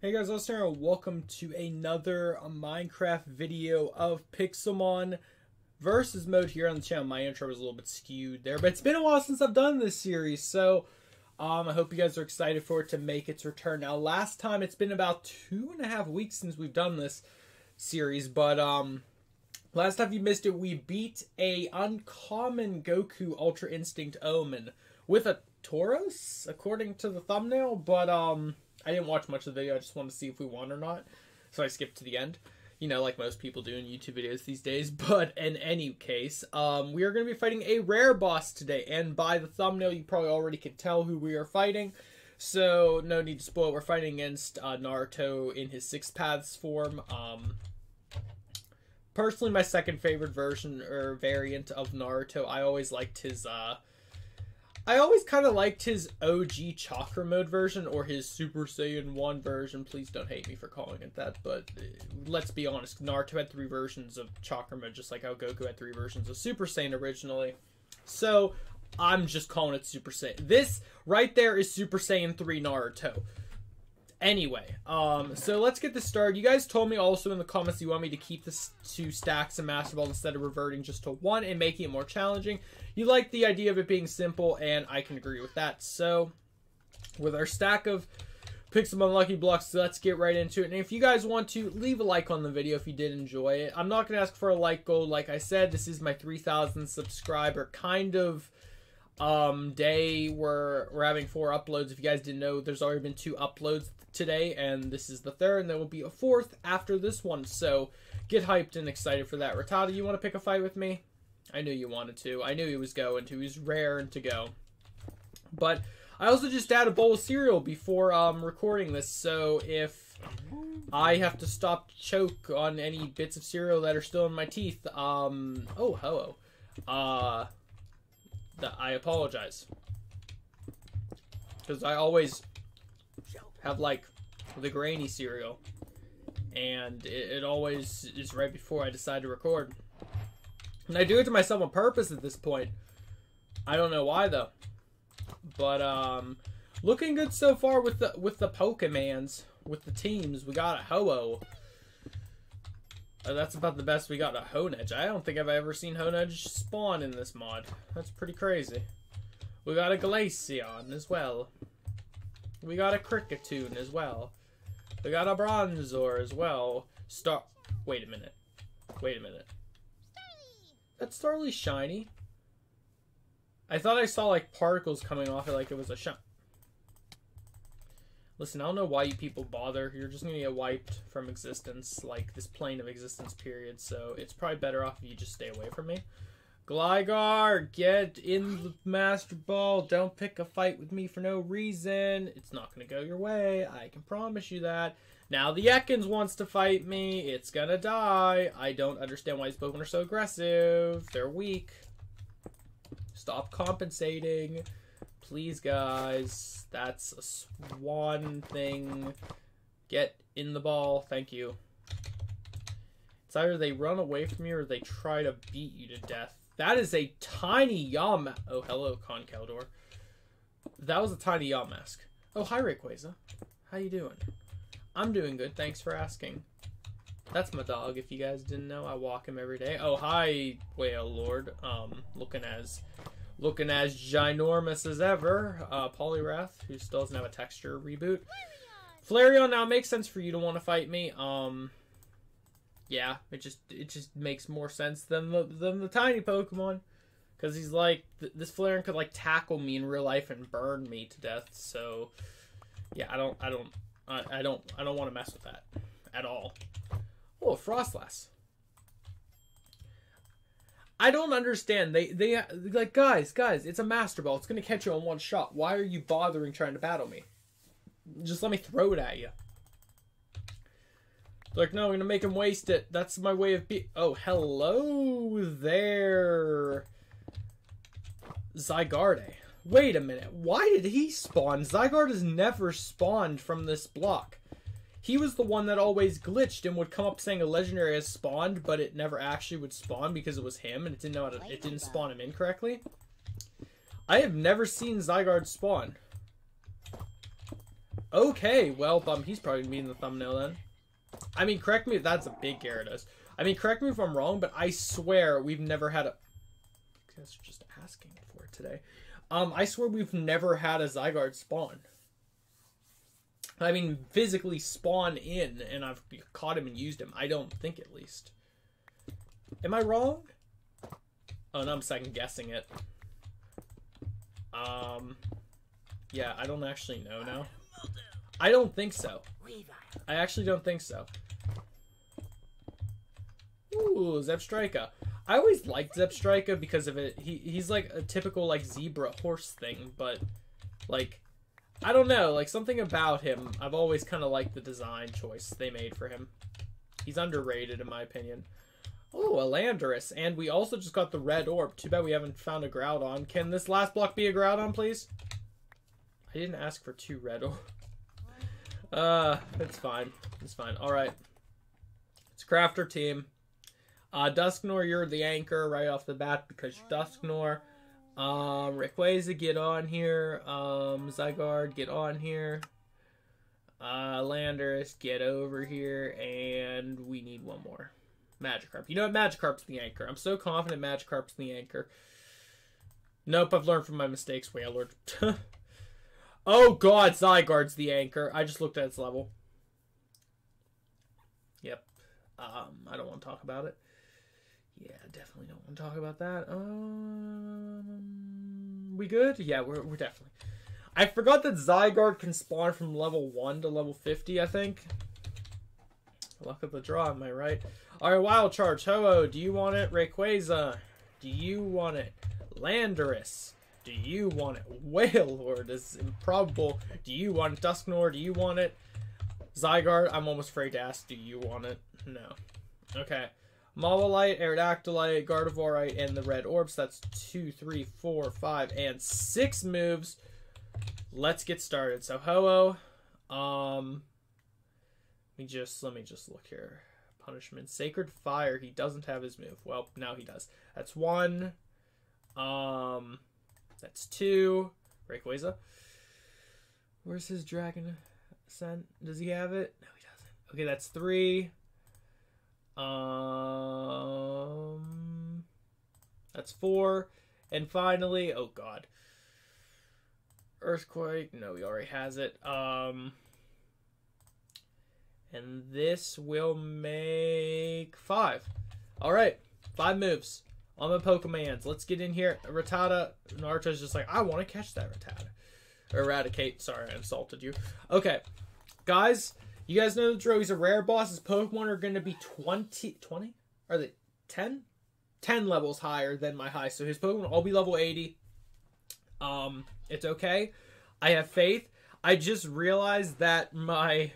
Hey guys, Lost here, and welcome to another Minecraft video of Pixelmon versus mode here on the channel. My intro was a little bit skewed there, but it's been a while since I've done this series, so I hope you guys are excited for it to make its return. Now, last time it's been about 2.5 weeks since we've done this series, but last time, if you missed it, we beat a uncommon Goku Ultra Instinct Omen with a Tauros, according to the thumbnail, but I didn't watch much of the video. I just wanted to see if we won or not, so I skipped to the end, you know, like most people do in YouTube videos these days. But in any case, we are going to be fighting a rare boss today, and by the thumbnail, you probably already can tell who we are fighting, so no need to spoil it. We're fighting against Naruto in his Six Paths form. Personally, my second favorite version or variant of Naruto. I always liked his, I always kind of liked his OG Chakra Mode version, or his Super Saiyan 1 version. Please don't hate me for calling it that, but let's be honest. Naruto had 3 versions of Chakra Mode, just like how Goku had 3 versions of Super Saiyan originally. So, I'm just calling it Super Saiyan. This right there is Super Saiyan 3 Naruto. Anyway, so let's get this started. You guys told me also in the comments you want me to keep this to stacks and Master Ball instead of reverting just to one and making it more challenging. You like the idea of it being simple, and I can agree with that. So, with our stack of Pixelmon Lucky Blocks, let's get right into it. And if you guys want to, leave a like on the video if you did enjoy it. I'm not going to ask for a like goal. Like I said, this is my 3,000 subscriber kind of day where we're having 4 uploads. If you guys didn't know, there's already been 2 uploads today, and this is the 3rd, and there will be a 4th after this one. So, get hyped and excited for that. Rattata, you want to pick a fight with me? I knew you wanted to. I knew he was going to. He was raring to go. But I also just had a bowl of cereal before recording this, so if I have to stop choke on any bits of cereal that are still in my teeth, oh, Ho-Oh. I apologize. Because I always have, like, the grainy cereal, and it always is right before I decide to record. And I do it to myself on purpose at this point. I don't know why, though. But, looking good so far with the Pokemons, with the teams. We got a Ho-Oh. That's about the best we got. A Honedge. I don't think I've ever seen Honedge spawn in this mod. That's pretty crazy. We got a Glaceon as well. We got a Cricetune as well. We got a Bronzor as well. Wait a minute. Wait a minute. That's Starly shiny. I thought I saw, like, particles coming off it like it was a shot. Listen, I don't know why you people bother. You're just going to get wiped from existence, like this plane of existence, period. So it's probably better off if you just stay away from me. Gligar, get in the Master Ball. Don't pick a fight with me for no reason. It's not going to go your way. I can promise you that. Now the Ekans wants to fight me. It's going to die. I don't understand why these Pokemon are so aggressive. They're weak. Stop compensating. Please, guys. That's a swan thing. Get in the ball. Thank you. It's either they run away from you or they try to beat you to death. That is a tiny Yamask. Oh, hello, Concaldor. That was a tiny Yamask. Oh, hi, Rayquaza. How you doing? I'm doing good. Thanks for asking. That's my dog. If you guys didn't know, I walk him every day. Oh, hi, Wailord. Looking as ginormous as ever. Poliwrath, who still doesn't have a texture reboot. Flareon, now it makes sense for you to want to fight me. Yeah, it just makes more sense than the tiny Pokemon, because he's like this Flareon could, like, tackle me in real life and burn me to death. So yeah, I don't want to mess with that at all. Oh, Frostlass. I don't understand. They like, guys, it's a Master Ball. It's gonna catch you on one shot. Why are you bothering trying to battle me? Just let me throw it at you. Like, no, I'm going to make him waste it. That's my way of Oh, hello there, Zygarde. Wait a minute. Why did he spawn? Zygarde has never spawned from this block. He was the one that always glitched and would come up saying a legendary has spawned, but it never actually would spawn because it was him, and it didn't know how to, it didn't spawn him incorrectly. I have never seen Zygarde spawn. Okay, well, he's probably gonna be in the thumbnail then. I mean, correct me if that's a big Gyarados. I mean, correct me if I'm wrong, but I swear we've never had a... I guess just asking for it today. I swear we've never had a Zygarde spawn. I mean, physically spawn in, and I've caught him and used him. I don't think, at least. Am I wrong? Oh, no, I'm second-guessing it. Yeah, I don't actually know now. I don't think so. I actually don't think so. Ooh, Zebstrika. I always liked Zebstrika because of it. He's like a typical like zebra horse thing, but like I don't know, like something about him. I've always kind of liked the design choice they made for him. He's underrated in my opinion. Oh, a Landorus, and we also just got the red orb. Too bad we haven't found a Groudon. Can this last block be a Groudon, please? I didn't ask for two red orbs. It's fine. It's fine. All right. It's Crafter team. Dusknoir, you're the anchor right off the bat because you're Dusknoir. Rayquaza, get on here. Zygarde, get on here. Landorus, get over here. And we need one more. Magikarp. You know what? Magikarp's the anchor. I'm so confident Magikarp's the anchor. Nope, I've learned from my mistakes, Wailord. Oh god, Zygarde's the anchor. I just looked at its level. Yep. I don't want to talk about it. Yeah, definitely don't want to talk about that. We good? Yeah, we're definitely. I forgot that Zygarde can spawn from level 1 to level 50, I think. Luck of the draw, am I right? Alright, Wild Charge. Ho-Oh, do you want it? Rayquaza, do you want it? Landorus, do you want it? Wailord is improbable. Do you want it? Dusknoir, do you want it? Zygarde, I'm almost afraid to ask, do you want it? No. Okay. Mawileite, Aerodactylite, Gardevoirite, and the red orbs. That's 2, 3, 4, 5, and 6 moves. Let's get started. So Ho-Oh, let me just look here. Punishment. Sacred Fire. He doesn't have his move. Well, now he does. That's 1. That's 2. Rayquaza. Where's his Dragon Ascent? Does he have it? No, he doesn't. Okay, that's 3. That's 4. And finally, oh god. Earthquake. No, he already has it. And this will make 5. Alright. 5 moves on the Pokemans. Let's get in here. Rattata. Naruto's just like, I want to catch that Rattata. Eradicate. Sorry, I insulted you. Okay. Guys, you guys know the drill. He's a rare boss. His Pokemon are going to be 20? Are they 10? 10 levels higher than my high. So his Pokemon will all be level 80. It's okay. I have faith. I just realized that my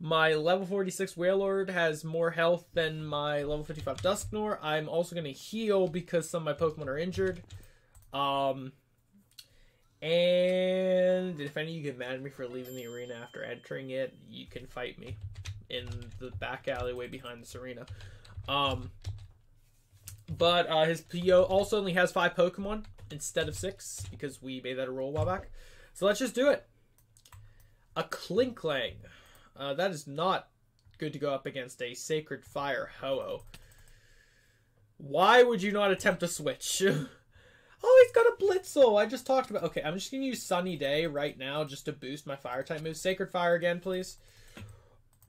level 46 Wailord has more health than my level 55 Dusknoir. I'm also going to heal because some of my Pokemon are injured. And if any of you get mad at me for leaving the arena after entering it, you can fight me in the back alleyway behind this arena. But his PO also only has 5 Pokemon instead of 6 because we made that a roll a while back. So let's just do it. A Clinklang. That is not good to go up against a Sacred Fire Ho-Oh. Why would you not attempt a switch? Oh, he's got a Blitzle. I just talked about... Okay, I'm just going to use Sunny Day right now just to boost my Fire-type move. Sacred Fire again, please.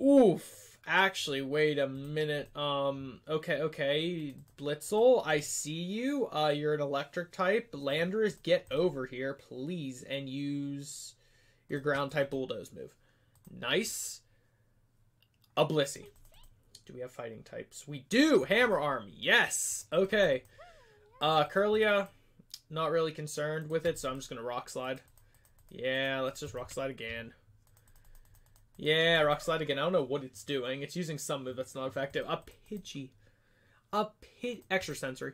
Oof. Actually, wait a minute. Okay. Blitzle, I see you. You're an Electric type. Landorus, get over here, please, and use your Ground-type Bulldoze move. Nice. A Blissey. Do we have fighting types? We do! Hammer Arm. Yes! Okay. Kirlia, not really concerned with it, so I'm just going to Rock Slide. Yeah, let's just Rock Slide again. Yeah, Rock Slide again. I don't know what it's doing. It's using some move that's not effective. A Pidgey. Extra Sensory.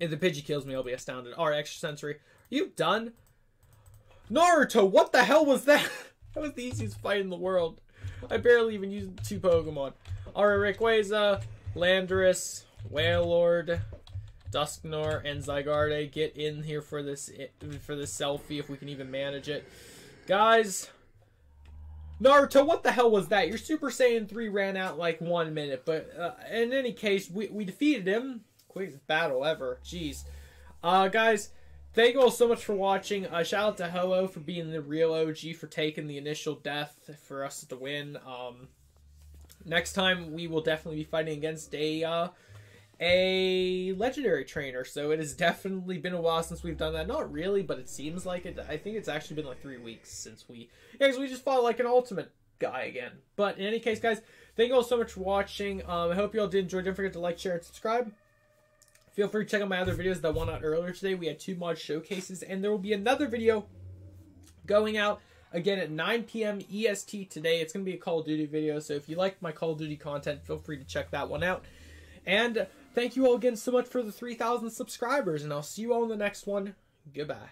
If the Pidgey kills me, I'll be astounded. Alright, Extra Sensory. Are you done? Naruto, what the hell was that? That was the easiest fight in the world. I barely even used 2 Pokemon. Alright, Rayquaza, Landorus, Wailord, Dusknoir, and Zygarde. Get in here for this selfie if we can even manage it. Guys, Naruto, what the hell was that? Your Super Saiyan 3 ran out like 1 minute, but in any case, we defeated him. Quickest battle ever. Jeez. Guys, thank you all so much for watching. Shout out to Ho-Oh for being the real OG, for taking the initial death for us to win. Next time, we will definitely be fighting against a legendary trainer, so it has definitely been a while since we've done that. Not really, but it seems like it. I think it's actually been like 3 weeks since we... Yeah, because we just fought like an ultimate guy again. But in any case, guys, thank you all so much for watching. I hope you all did enjoy. Don't forget to like, share, and subscribe. Feel free to check out my other videos that went out earlier today. We had 2 mod showcases, and there will be another video going out again at 9 PM EST today. It's going to be a Call of Duty video, so if you like my Call of Duty content, feel free to check that one out. And thank you all again so much for the 3,000 subscribers, and I'll see you all in the next one. Goodbye.